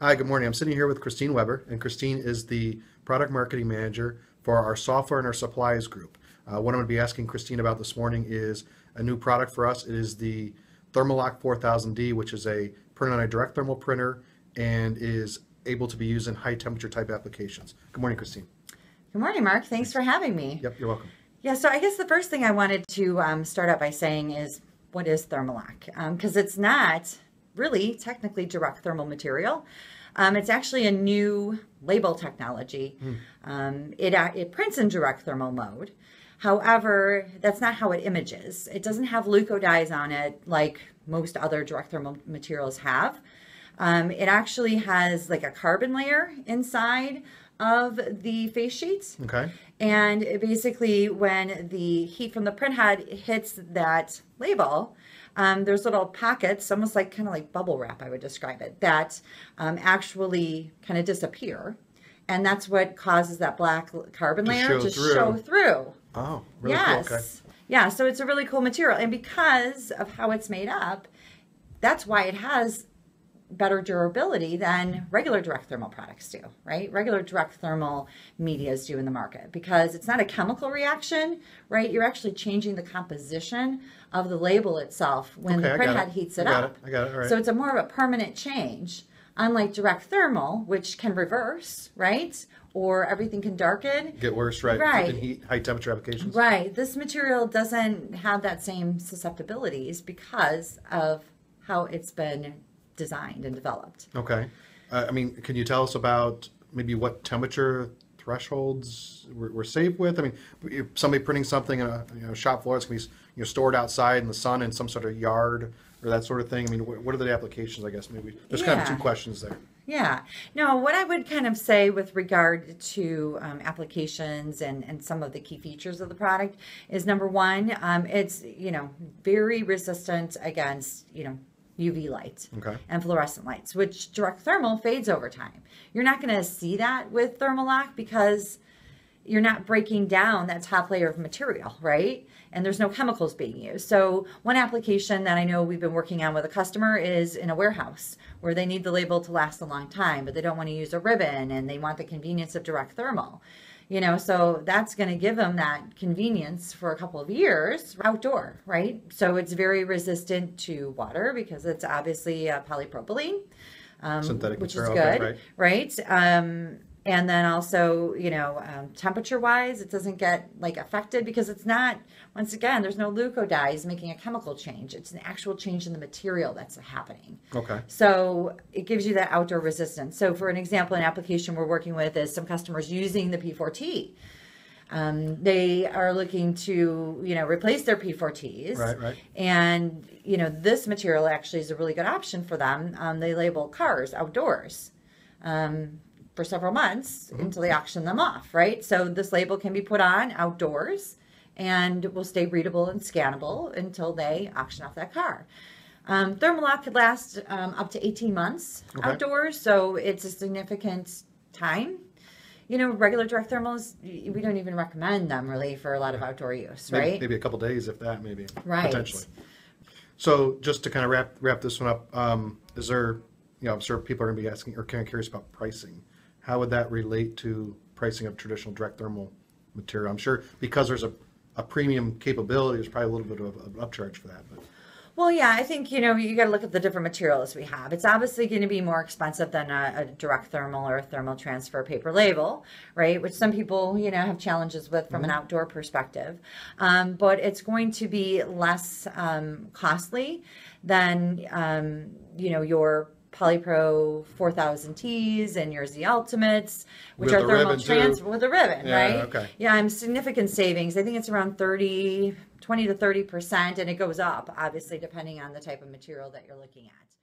Hi, good morning. I'm sitting here with Christine Weber, and Christine is the product marketing manager for our software and our supplies group. What I'm going to be asking Christine about this morning is a new product for us. It is the Thermalock 4000D, which is a print on a direct thermal printer and is able to be used in high temperature type applications. Good morning, Christine. Good morning, Mark. Thanks for having me. Yep, you're welcome. Yeah, so I guess the first thing I wanted to start out by saying is, what is Thermalock? Because it's not really technically direct thermal material. It's actually a new label technology. It prints in direct thermal mode. However, that's not how it images. It doesn't have Leuco dyes on it like most other direct thermal materials have. It actually has like a carbon layer inside of the face sheets. Okay. And it basically, when the heat from the print head hits that label, there's little pockets, almost like kind of like bubble wrap, I would describe it, that actually kind of disappear. And that's what causes that black carbon layer to show through. Oh, really? Yes. Cool. Okay. Yeah, so it's a really cool material. And because of how it's made up, that's why it has better durability than regular direct thermal products do, right? Regular direct thermal medias do in the market, because it's not a chemical reaction, right? You're actually changing the composition of the label itself when the printhead heats it up. I got it. All right. So it's a more of a permanent change, unlike direct thermal, which can reverse, right? Or everything can darken. Get worse, right? Right. In heat, high temperature applications. Right. This material doesn't have that same susceptibilities because of how it's been designed and developed. Okay. I mean, can you tell us about maybe what temperature thresholds we're safe with? I mean, if somebody printing something in a shop floor, it's going to be stored outside in the sun in some sort of yard or that sort of thing. I mean, what are the applications, I guess? Maybe there's kind of two questions there. Yeah. No, what I would kind of say with regard to applications and some of the key features of the product is, number one, it's, very resistant against, UV light and fluorescent lights, which direct thermal fades over time. You're not going to see that with Thermalock because you're not breaking down that top layer of material, right? And there's no chemicals being used. So one application that I know we've been working on with a customer is in a warehouse where they need the label to last a long time, but they don't want to use a ribbon and they want the convenience of direct thermal. So that's going to give them that convenience for a couple of years outdoor, right? So it's very resistant to water because it's obviously polypropylene, synthetic which material, is good, right? And then also, temperature-wise, it doesn't get affected because it's not, once again, there's no Leuco dyes making a chemical change. It's an actual change in the material that's happening. Okay. So it gives you that outdoor resistance. So for an example, an application we're working with is some customers using the P4T. They are looking to, replace their P4Ts. Right, right. And, this material actually is a really good option for them. They label cars outdoors. For several months until they auction them off, right? So this label can be put on outdoors and will stay readable and scannable until they auction off that car. Thermalock could last up to 18 months outdoors, so it's a significant time. Regular direct thermals, we don't even recommend them really for a lot of outdoor use, right? Maybe a couple days, if that, maybe, potentially. So just to kind of wrap this one up, is there, I'm sure people are going to be asking or kind of curious about pricing. How would that relate to pricing of traditional direct thermal material? I'm sure because there's a premium capability, there's probably a little bit of an upcharge for that. But. Well, yeah, I think, you got to look at the different materials we have. It's obviously going to be more expensive than a direct thermal or a thermal transfer paper label, right? Which some people, have challenges with from an outdoor perspective. But it's going to be less costly than, your Polypro 4000Ts and your Z Ultimates, which are thermal transfer with a ribbon, right? Okay. Yeah, significant savings. I think it's around 20 to 30%, and it goes up, obviously, depending on the type of material that you're looking at.